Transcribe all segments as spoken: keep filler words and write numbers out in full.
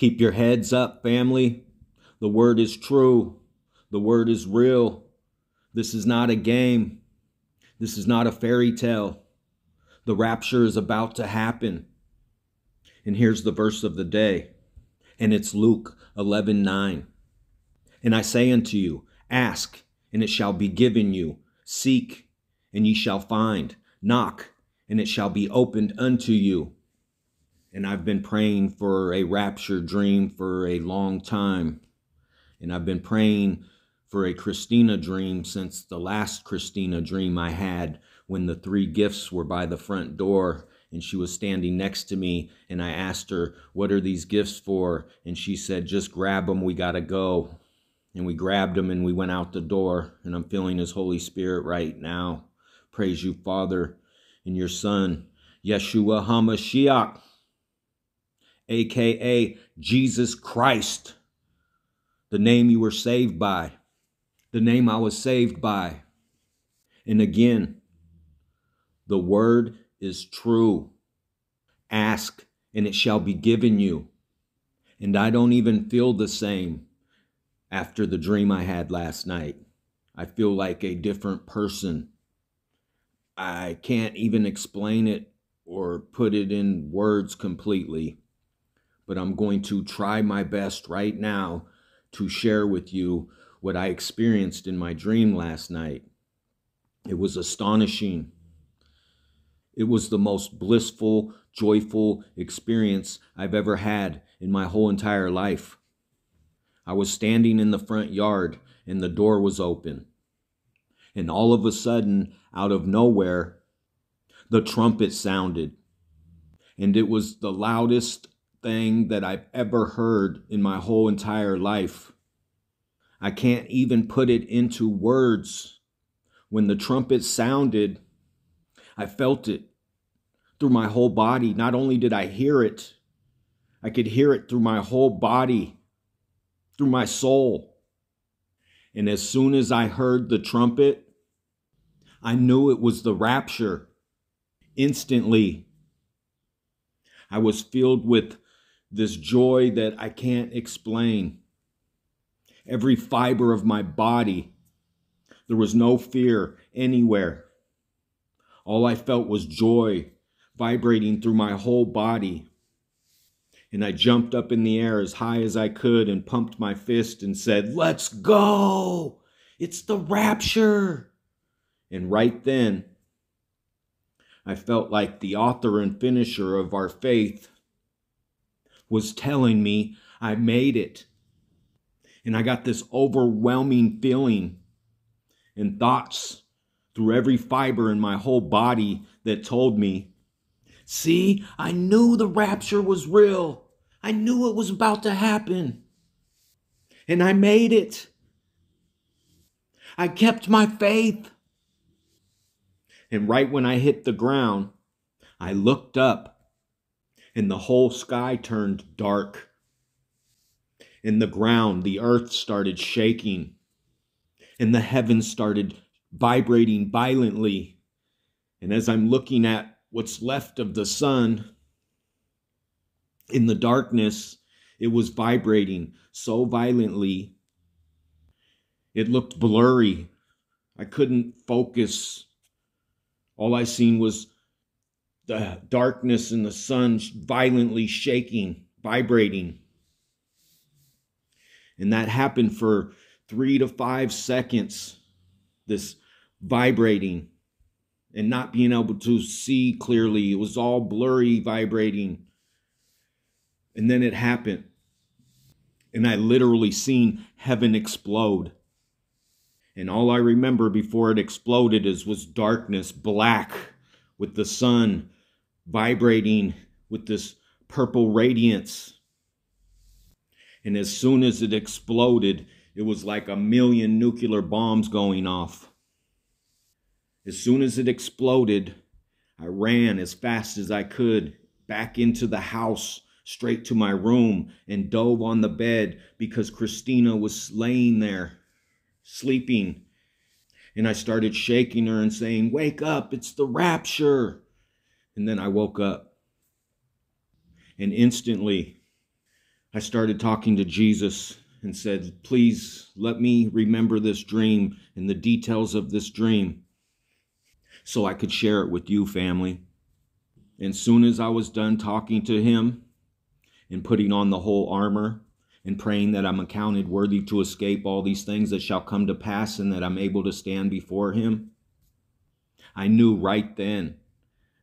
Keep your heads up, family. The word is true. The word is real. This is not a game. This is not a fairy tale. The rapture is about to happen. And here's the verse of the day. And it's Luke eleven nine. And I say unto you, ask, and it shall be given you. Seek, and ye shall find. Knock, and it shall be opened unto you. And I've been praying for a rapture dream for a long time. And I've been praying for a Christina dream since the last Christina dream I had, when the three gifts were by the front door and she was standing next to me, and I asked her, what are these gifts for? And she said, just grab them, we gotta go. And we grabbed them and we went out the door, and I'm feeling his Holy Spirit right now. Praise you, Father, and your Son, Yeshua HaMashiach, aka Jesus Christ, the name you were saved by, the name I was saved by. And again, the word is true. Ask, and it shall be given you. And I don't even feel the same after the dream I had last night. I feel like a different person. I can't even explain it or put it in words completely, but I'm going to try my best right now to share with you what I experienced in my dream last night. It was astonishing. It was the most blissful, joyful experience I've ever had in my whole entire life. I was standing in the front yard and the door was open. And all of a sudden, out of nowhere, the trumpet sounded. And it was the loudest thing that I've ever heard in my whole entire life. I can't even put it into words. When the trumpet sounded, I felt it through my whole body. Not only did I hear it, I could hear it through my whole body, through my soul. And as soon as I heard the trumpet, I knew it was the rapture. Instantly, I was filled with this joy that I can't explain. Every fiber of my body, there was no fear anywhere. All I felt was joy vibrating through my whole body. And I jumped up in the air as high as I could and pumped my fist and said, let's go! It's the rapture! And right then, I felt like the author and finisher of our faith was telling me I made it. And I got this overwhelming feeling and thoughts through every fiber in my whole body that told me, see, I knew the rapture was real. I knew it was about to happen. And I made it. I kept my faith. And right when I hit the ground, I looked up and the whole sky turned dark. And the ground, the earth started shaking, and the heavens started vibrating violently. And as I'm looking at what's left of the sun in the darkness, it was vibrating so violently. It looked blurry. I couldn't focus. All I seen was the darkness and the sun violently shaking, vibrating. And that happened for three to five seconds, this vibrating and not being able to see clearly. It was all blurry, vibrating. And then it happened. And I literally seen heaven explode. And all I remember before it exploded is was darkness, black, with the sun vibrating with this purple radiance. And as soon as it exploded, it was like a million nuclear bombs going off. As soon as it exploded, I ran as fast as I could back into the house, straight to my room, and dove on the bed because Christina was laying there, sleeping. And I started shaking her and saying, wake up, it's the rapture. And then I woke up. And instantly, I started talking to Jesus and said, please let me remember this dream and the details of this dream so I could share it with you, family. And soon as I was done talking to him and putting on the whole armor and praying that I'm accounted worthy to escape all these things that shall come to pass and that I'm able to stand before him, I knew right then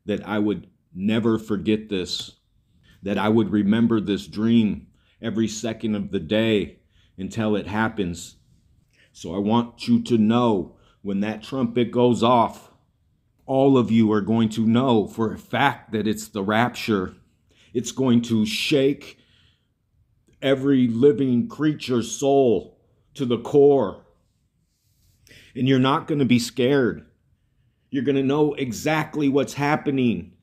that I would never forget this, that I would remember this dream every second of the day until it happens. So I want you to know, when that trumpet goes off, all of you are going to know for a fact that it's the rapture. It's going to shake every living creature's soul to the core. And you're not going to be scared. You're going to know exactly what's happening.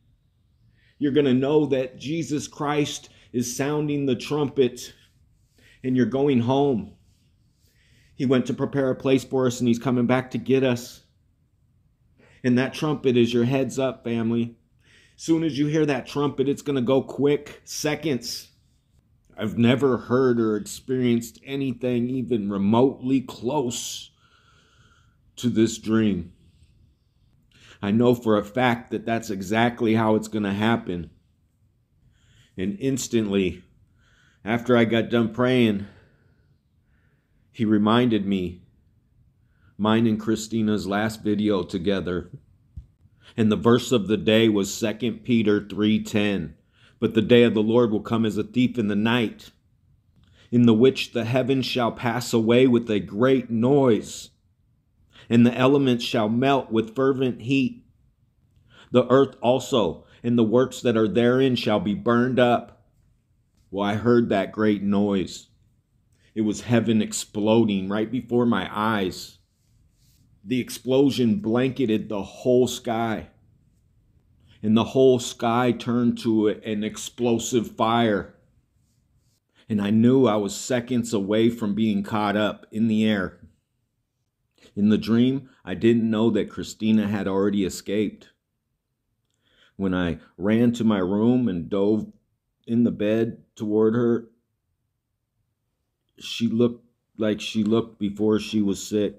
You're going to know that Jesus Christ is sounding the trumpet and you're going home. He went to prepare a place for us and he's coming back to get us. And that trumpet is your heads up, family. Soon as you hear that trumpet, it's going to go quick, seconds. I've never heard or experienced anything even remotely close to this dream. I know for a fact that that's exactly how it's going to happen. And instantly, after I got done praying, he reminded me, mine and Christina's last video together. And the verse of the day was Second Peter three ten. But the day of the Lord will come as a thief in the night, in the which the heavens shall pass away with a great noise, and the elements shall melt with fervent heat. The earth also and the works that are therein shall be burned up. Well, I heard that great noise. It was heaven exploding right before my eyes. The explosion blanketed the whole sky, and the whole sky turned to an explosive fire. And I knew I was seconds away from being caught up in the air. In the dream, I didn't know that Christina had already escaped. When I ran to my room and dove in the bed toward her, she looked like she looked before she was sick.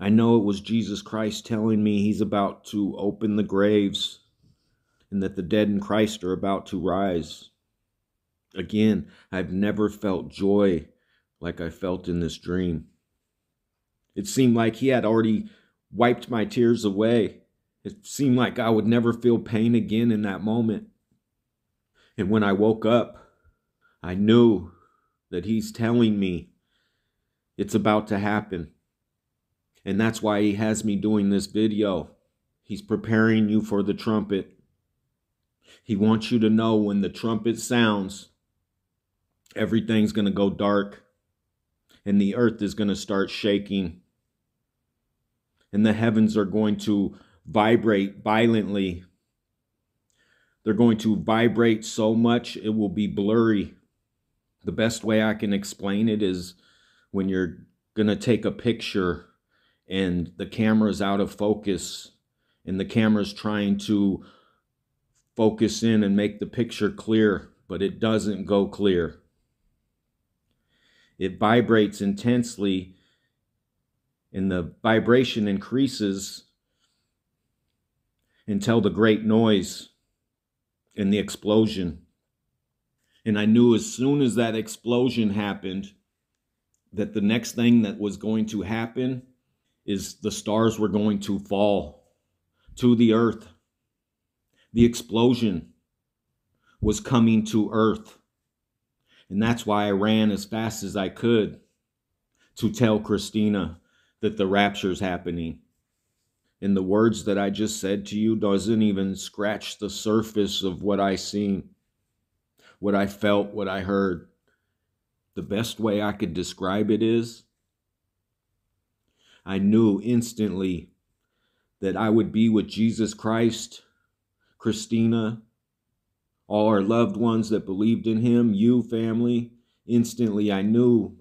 I know it was Jesus Christ telling me he's about to open the graves and that the dead in Christ are about to rise. Again, I've never felt joy like I felt in this dream. It seemed like he had already wiped my tears away. It seemed like I would never feel pain again in that moment. And when I woke up, I knew that he's telling me it's about to happen. And that's why he has me doing this video. He's preparing you for the trumpet. He wants you to know when the trumpet sounds, everything's going to go dark and the earth is going to start shaking. And the heavens are going to vibrate violently. They're going to vibrate so much it will be blurry. The best way I can explain it is when you're going to take a picture and the camera's out of focus and the camera's trying to focus in and make the picture clear, but it doesn't go clear. It vibrates intensely and the vibration increases until the great noise and the explosion. And I knew as soon as that explosion happened that the next thing that was going to happen is the stars were going to fall to the earth. The explosion was coming to earth. And that's why I ran as fast as I could to tell Christina that the rapture's happening. And the words that I just said to you doesn't even scratch the surface of what I seen, what I felt, what I heard. The best way I could describe it is I knew instantly that I would be with Jesus Christ, Christina, all our loved ones that believed in him, you family. Instantly I knew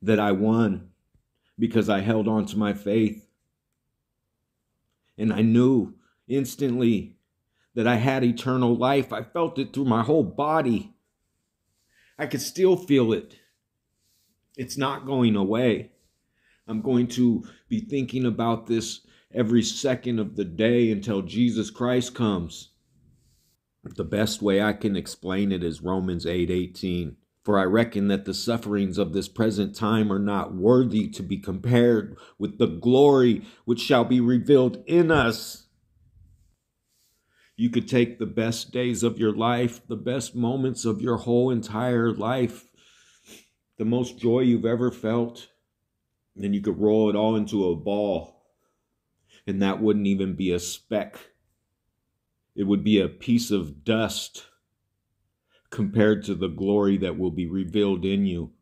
that I won because I held on to my faith. And I knew instantly that I had eternal life. I felt it through my whole body. I could still feel it. It's not going away. I'm going to be thinking about this every second of the day until Jesus Christ comes. The best way I can explain it is Romans eight eighteen. For I reckon that the sufferings of this present time are not worthy to be compared with the glory which shall be revealed in us. You could take the best days of your life, the best moments of your whole entire life, the most joy you've ever felt, and then you could roll it all into a ball, and that wouldn't even be a speck. It would be a piece of dust compared to the glory that will be revealed in you.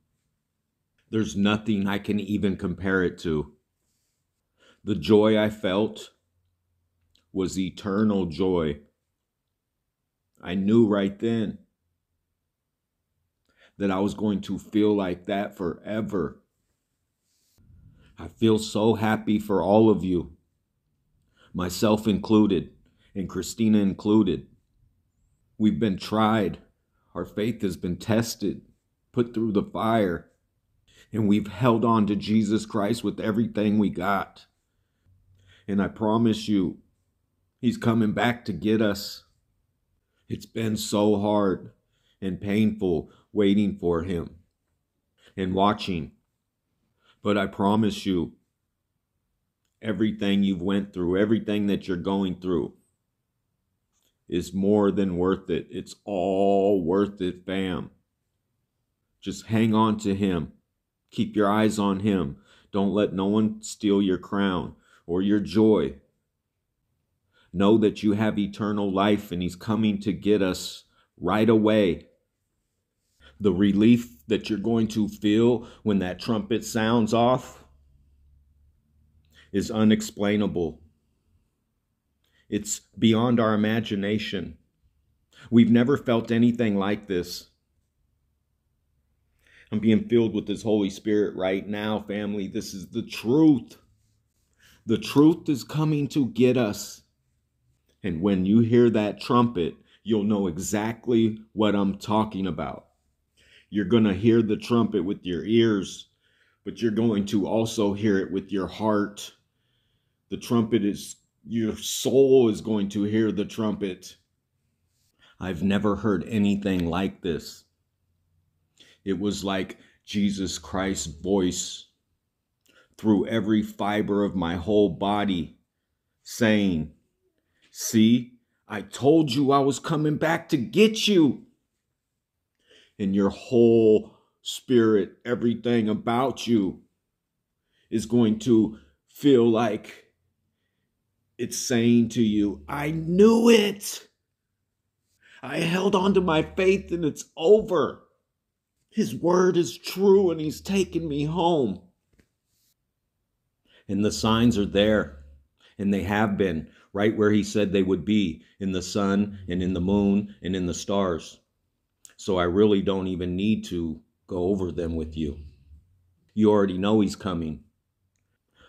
There's nothing I can even compare it to. The joy I felt was eternal joy. I knew right then that I was going to feel like that forever. I feel so happy for all of you, myself included, and Christina included. We've been tried. Our faith has been tested, put through the fire, and we've held on to Jesus Christ with everything we got. And I promise you, he's coming back to get us. It's been so hard and painful waiting for him and watching. But I promise you, everything you've went through, everything that you're going through, is more than worth it. It's all worth it, fam. Just hang on to him. Keep your eyes on him. Don't let no one steal your crown or your joy. Know that you have eternal life and he's coming to get us right away. The relief that you're going to feel when that trumpet sounds off is unexplainable. It's beyond our imagination. We've never felt anything like this. I'm being filled with his Holy Spirit right now, family. This is the truth. The truth is coming to get us. And when you hear that trumpet, you'll know exactly what I'm talking about. You're going to hear the trumpet with your ears, but you're going to also hear it with your heart. The trumpet is Your soul is going to hear the trumpet. I've never heard anything like this. It was like Jesus Christ's voice through every fiber of my whole body saying, see, I told you I was coming back to get you. And your whole spirit, everything about you is going to feel like it's saying to you, I knew it. I held on to my faith and it's over. His word is true and he's taking me home. And the signs are there, and they have been right where he said they would be, in the sun and in the moon and in the stars. So I really don't even need to go over them with you. You already know he's coming.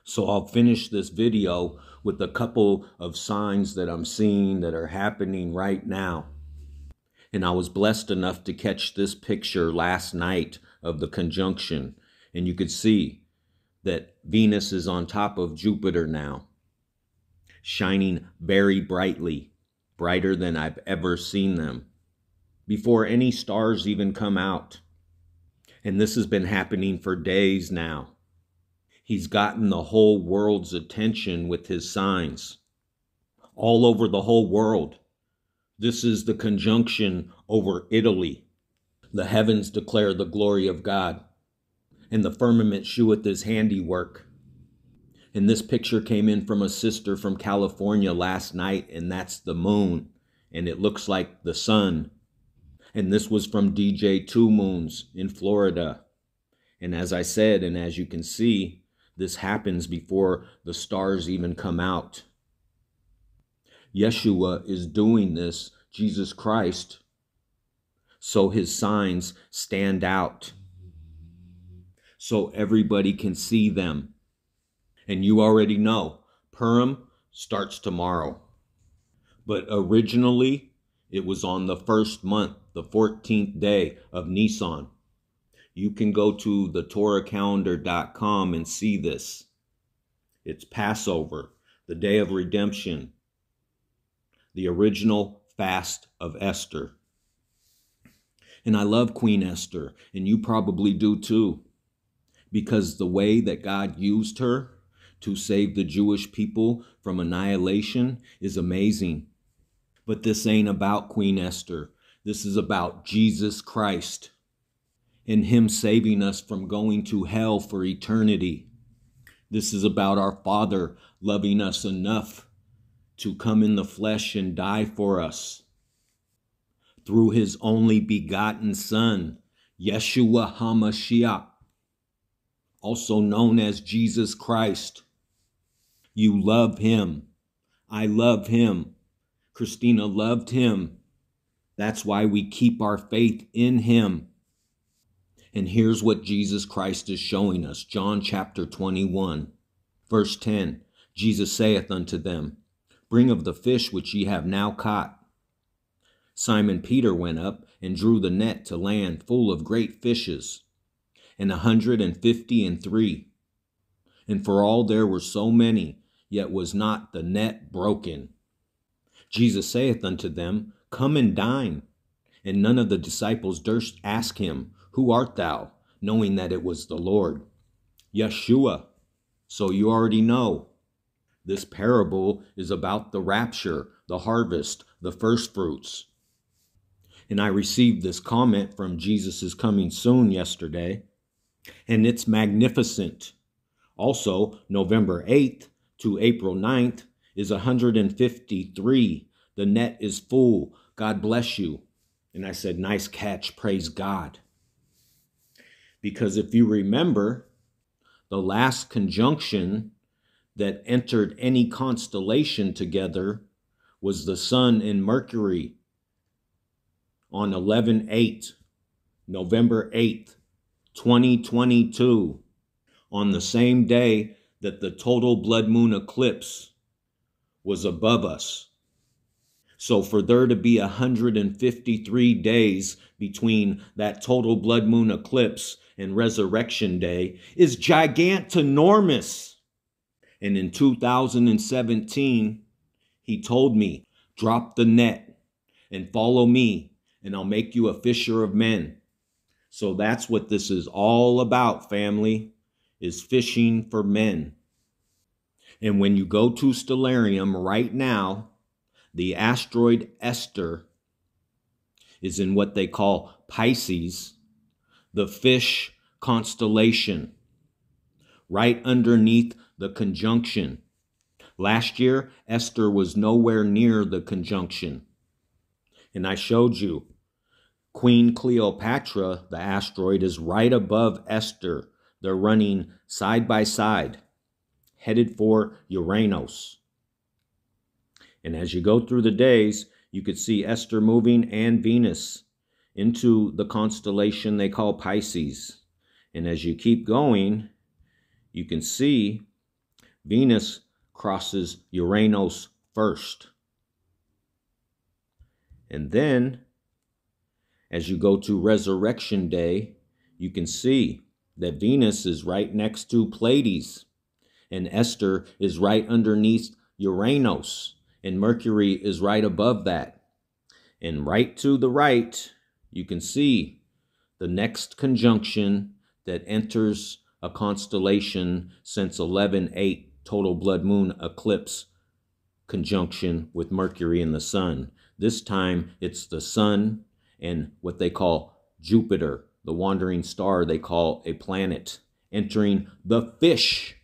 So I'll finish this video with a couple of signs that I'm seeing that are happening right now. And I was blessed enough to catch this picture last night of the conjunction. And you could see that Venus is on top of Jupiter now, shining very brightly, brighter than I've ever seen them, before any stars even come out. And this has been happening for days now. He's gotten the whole world's attention with his signs. All over the whole world. This is the conjunction over Italy. The heavens declare the glory of God, and the firmament sheweth his handiwork. And this picture came in from a sister from California last night, and that's the moon, and it looks like the sun. And this was from D J Two Moons in Florida. And as I said, and as you can see, this happens before the stars even come out. Yeshua is doing this, Jesus Christ, so his signs stand out, so everybody can see them. And you already know, Purim starts tomorrow. But originally, It was on the first month, the fourteenth day of Nisan. You can go to the torah calendar dot com and see this. It's Passover, the day of redemption, the original fast of Esther. And I love Queen Esther, and you probably do too, because the way that God used her to save the Jewish people from annihilation is amazing. But this ain't about Queen Esther. This is about Jesus Christ and him saving us from going to hell for eternity. This is about our Father loving us enough to come in the flesh and die for us through his only begotten Son, Yeshua HaMashiach, also known as Jesus Christ. You love him. I love him. Christina loved him. That's why we keep our faith in him. And here's what Jesus Christ is showing us. John chapter twenty-one, verse ten. Jesus saith unto them, Bring of the fish which ye have now caught. Simon Peter went up and drew the net to land full of great fishes, and a hundred and fifty and three. And for all there were so many, yet was not the net broken. Jesus saith unto them, Come and dine. And none of the disciples durst ask him, Who art thou? Knowing that it was the Lord, Yeshua. So you already know. This parable is about the rapture, the harvest, the first fruits. And I received this comment from Jesus is Coming Soon yesterday, and it's magnificent. Also, November eighth to April ninth is one hundred fifty-three. The net is full. God bless you. And I said, nice catch. Praise God. Because if you remember, the last conjunction that entered any constellation together was the Sun and Mercury on eleven eight, November eighth, twenty twenty-two, on the same day that the total blood moon eclipse was above us. So for there to be one hundred fifty-three days between that total blood moon eclipse and Resurrection Day is gigantinormous. And in two thousand seventeen, he told me, drop the net and follow me, and I'll make you a fisher of men. So that's what this is all about, family, is fishing for men. And when you go to Stellarium right now, the asteroid Esther is in what they call Pisces, the fish constellation, right underneath the conjunction. Last year, Esther was nowhere near the conjunction. And I showed you, Queen Cleopatra, the asteroid, is right above Esther. They're running side by side, headed for Uranus. And as you go through the days, you could see Esther moving and Venus into the constellation they call Pisces. And as you keep going, you can see Venus crosses Uranus first. And then, as you go to Resurrection Day, you can see that Venus is right next to Pleiades, and Esther is right underneath Uranus. And Mercury is right above that. And right to the right, you can see the next conjunction that enters a constellation since eleven eight, total blood moon eclipse conjunction with Mercury and the Sun. This time, it's the Sun and what they call Jupiter, the wandering star they call a planet, entering the fish.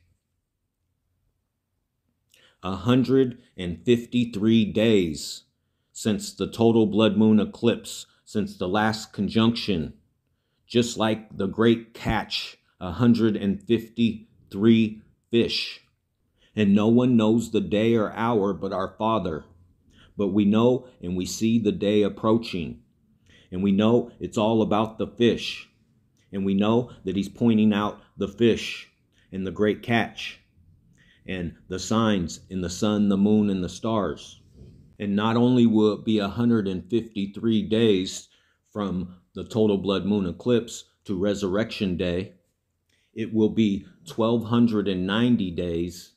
one hundred fifty-three days since the total blood moon eclipse, since the last conjunction. Just like the great catch, one hundred fifty-three fish. And no one knows the day or hour but our Father. But we know and we see the day approaching. And we know it's all about the fish. And we know that he's pointing out the fish and the great catch, and the signs in the sun, the moon, and the stars. And not only will it be one hundred fifty-three days from the total blood moon eclipse to Resurrection Day, it will be one thousand two hundred ninety days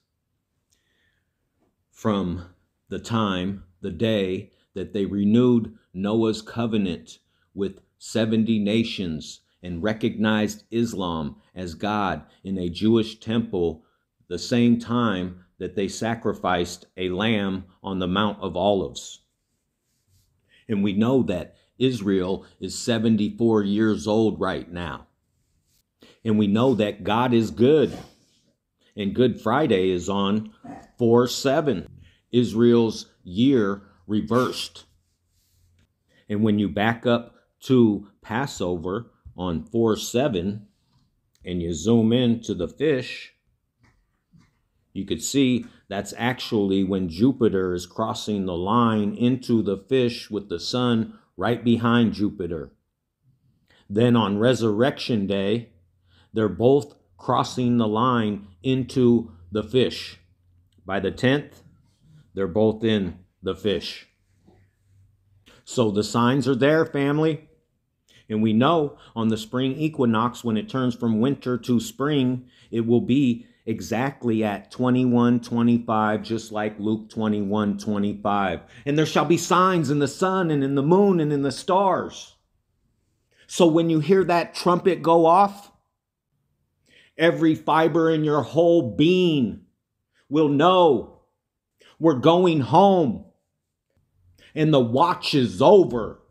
from the time, the day, that they renewed Noah's covenant with seventy nations and recognized Islam as God in a Jewish temple, the same time that they sacrificed a lamb on the Mount of Olives. And we know that Israel is seventy-four years old right now. And we know that God is good. And Good Friday is on four seven. Israel's year reversed. And when you back up to Passover on four seven and you zoom in to the fish, you could see that's actually when Jupiter is crossing the line into the fish with the sun right behind Jupiter. Then on Resurrection Day, they're both crossing the line into the fish. By the tenth, they're both in the fish. So the signs are there, family. And we know on the spring equinox, when it turns from winter to spring, it will be exactly at twenty-one twenty-five, just like Luke twenty-one twenty-five. And there shall be signs in the sun and in the moon and in the stars. So when you hear that trumpet go off, every fiber in your whole being will know we're going home and the watch is over.